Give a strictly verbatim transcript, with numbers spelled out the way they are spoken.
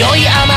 Yo, I'm